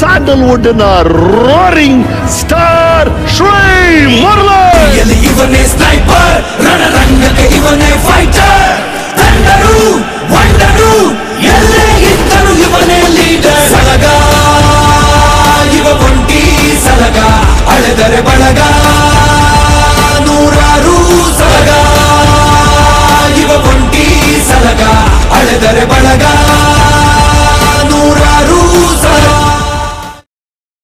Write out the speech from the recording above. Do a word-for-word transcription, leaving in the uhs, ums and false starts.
sandalwood in a roaring star. Shri Murali!